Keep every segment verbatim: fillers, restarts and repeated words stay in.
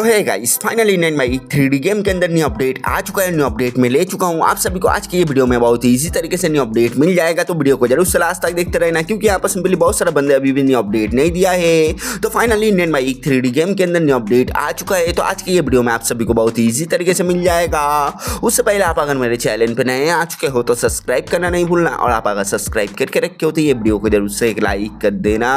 तो है guys, finally Indian bike three D game के अंदर न्यू अपडेट आ चुका है। न्यू अपडेट में ले चुका हूँ आप सभी को आज की ये वीडियो में। बहुत ही इजी तरीके से न्यू अपडेट मिल जाएगा, तो वीडियो को जरूर से लास्ट तक देखते रहना, क्योंकि यहाँ पर सिंपली बहुत सारा बंदे अभी भी न्यू अपडेट नहीं दिया है। तो finally Indian bike three D game के अंदर न्यू अपडेट आ चुका है, तो आज की ये वीडियो में आप सभी को बहुत ही ईजी तरीके से मिल जाएगा। उससे पहले आप अगर मेरे चैनल पर नए आ चुके हो तो सब्सक्राइब करना नहीं भूलना, और आप अगर सब्सक्राइब करके रखे हो तो ये वीडियो को जरूर से एक लाइक कर देना।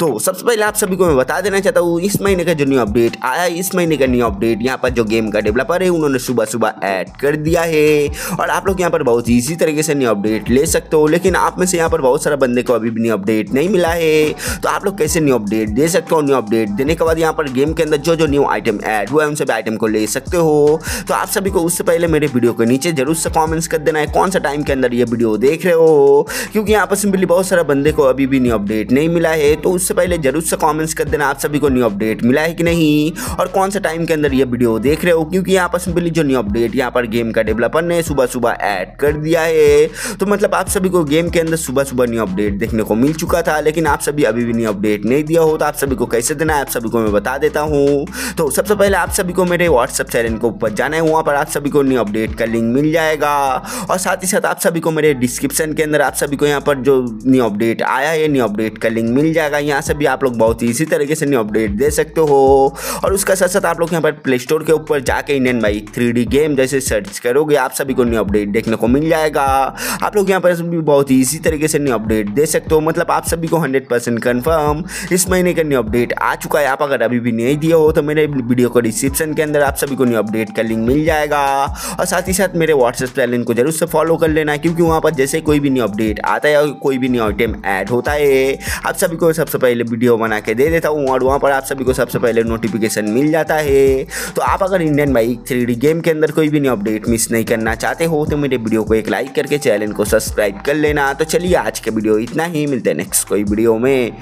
तो सबसे पहले आप सभी को मैं बता देना चाहता हूँ, इस महीने का जो न्यू अपडेट आया है, इस महीने का न्यू अपडेट यहाँ पर जो गेम का डेवलपर है उन्होंने सुबह सुबह ऐड कर दिया है, और आप लोग यहाँ पर बहुत ईजी तरीके से न्यू अपडेट ले सकते हो। लेकिन आप में से यहाँ पर बहुत सारा बंदे को अभी भी न्यू अपडेट नहीं मिला है, तो आप लोग कैसे न्यू अपडेट दे सकते हो। न्यू अपडेट देने के बाद यहाँ पर गेम के अंदर जो जो न्यू आइटम ऐड हुआ है उन सभी आइटम को ले सकते हो। तो आप सभी को उससे पहले मेरे वीडियो के नीचे जरूर से कॉमेंट्स कर देना है कौन सा टाइम के अंदर ये वीडियो देख रहे हो, क्योंकि यहाँ पर सिंपली बहुत सारा बंदे को अभी भी न्यू अपडेट नहीं मिला है। तो उससे पहले जरूर से कॉमेंट्स कर देना आप सभी को न्यू अपडेट मिला है कि नहीं, और कौन सा टाइम के अंदर ये वीडियो देख रहे हो, क्योंकि यहाँ पर सिंपली जो न्यू अपडेट यहाँ पर गेम का डेवलपर ने सुबह सुबह ऐड कर दिया है, तो मतलब आप सभी को गेम के अंदर सुबह सुबह न्यू अपडेट देखने को मिल चुका था। लेकिन आप सभी अभी भी न्यू अपडेट नहीं दिया हो तो आप सभी को कैसे देना है आप सभी को मैं बता देता हूँ। तो सबसे पहले आप सभी को मेरे व्हाट्सअप चैनल के ऊपर जाना है, वहाँ पर आप सभी को न्यू अपडेट का लिंक मिल जाएगा, और साथ ही साथ आप सभी को मेरे डिस्क्रिप्शन के अंदर आप सभी को यहाँ पर जो न्यू अपडेट आया है न्यू अपडेट का लिंक मिल जाएगा। यहाँ से भी आप लोग बहुत इसी तरीके से न्यू अपडेट दे सकते हो, और उसका साथ साथ आप लोग यहाँ पर प्ले स्टोर के ऊपर जाके Indian bike three D game जैसे सर्च करोगे आप सभी को न्यू अपडेट देखने को मिल जाएगा। आप लोग यहाँ पर भी बहुत इसी तरीके से न्यू अपडेट दे सकते हो, मतलब आप सभी को हंड्रेड परसेंट कन्फर्म इस महीने का न्यू अपडेट आ चुका है। आप अगर अभी भी नहीं दिए हो तो मेरे वीडियो को डिस्क्रिप्शन के अंदर आप सभी को न्यू अपडेट का लिंक मिल जाएगा, और साथ ही साथ मेरे व्हाट्सएप चैनल को जरूर से फॉलो कर लेना, क्योंकि वहाँ पर जैसे कोई भी न्यू अपडेट आता है और कोई भी न्यू आइटम ऐड होता है आप सभी को सबसे पहले वीडियो बना के दे देता हूँ, और वहाँ पर आप सभी को सबसे पहले नोटिफिकेशन मिल जाता है। तो आप अगर Indian bike three D game के अंदर कोई भी न्यू अपडेट मिस नहीं करना चाहते हो तो मेरे वीडियो को एक लाइक करके चैनल को सब्सक्राइब कर लेना। तो चलिए आज के वीडियो इतना ही, मिलते हैं नेक्स्ट कोई वीडियो में।